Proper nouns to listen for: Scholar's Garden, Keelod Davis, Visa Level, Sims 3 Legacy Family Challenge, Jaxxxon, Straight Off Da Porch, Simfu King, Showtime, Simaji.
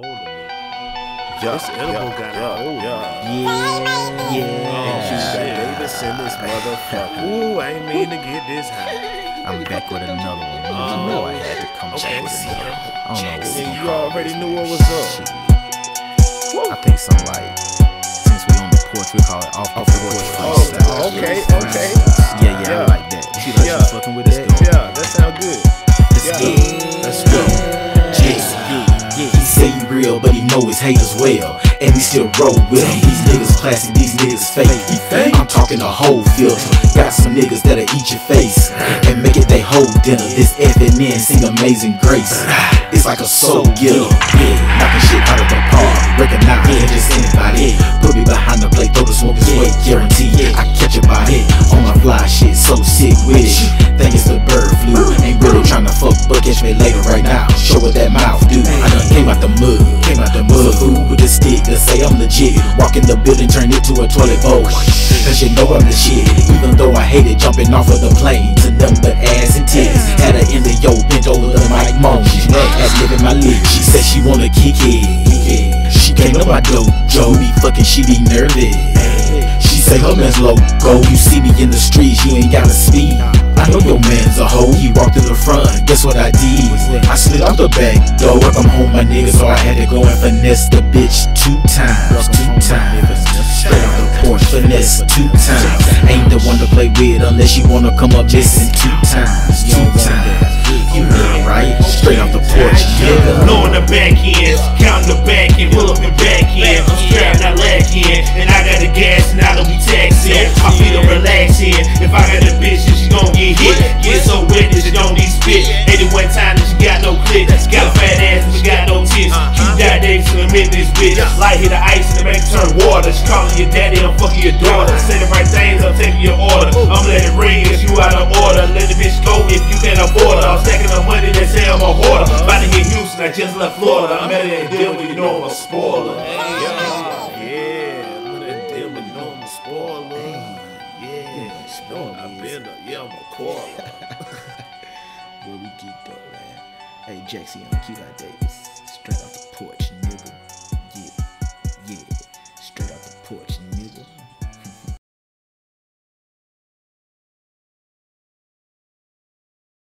older me. This edible got older. Keelod Davis in this motherfucker. Ooh, I ain't mean to get this high. I'm back with another one. You know I had to come back with another one. I don't know what you already knew what was up. I think some like, since we on the porch, we call it off the porch freestyle. Oh, okay. Yeah, I like that. She like you fucking with us, though. Yeah, that sound good. Let's go. He say he real, but he know his haters well, and we still roll with him. These niggas plastic, these niggas fake. I'm talking a whole filter. Got some niggas that'll eat your face and make it they whole dinner. This FNN sing Amazing Grace. It's like a soul killer. Knocking shit out of the park. Recognize me, just anybody. Put me behind the plate, throw the smoke is weight. Guaranteed, I catch your body on my fly shit. So sick with it. Think it's the bird flu. Ain't really trying to fuck, but catch me later right now. Show what that mouth do. I done came out the mud. Food with the stick to say I'm legit. Walk in the building, turn it to a toilet bowl. Cause you know I'm the shit. Even though I hated jumping off of the plane to nothing but ass and tits. Had her in the yo bent over the mic moan. She's neck ass living my lip. She said she wanna kick it. She came to my dojo. Me fucking, she be nervous. She say her man's loco. You see me in the streets, you ain't gotta speak. I know your man's a hoe. He walked in the front, guess what I did? I slid out the back door. I'm home, my nigga, so I had to go and finesse the bitch two times. Straight out the porch, finesse two times. Ain't the one to play with unless you wanna come up missing two times. You know, right? Straight out the porch, nigga. Blowing the back end, counting the back end, pull up and back end. I'm strapped, not lacking, and I got the gas, and I don't be taxing. I feel relaxing. If I got a bitch, then she gon' get hit. Get so wet that she don't need spit. 81 times that she got no clip. Got a fat ass, but she got no tits. Keep that Davis in the middle of this bitch. Light hit the ice and make it turn water. She calling your daddy, I'm fucking your daughter. Say the right things, I'm taking your order. I'm letting it ring if you out of order. Let the bitch go if you can't afford her. I'm stacking the money, they say I'm a hoarder. About to hit Houston, I just left Florida. I'm at it and deal with, you know I'm a spoiler. I'm a quarter. But we geeked up, man. Hey, Jaxxxon, Keelod Davis.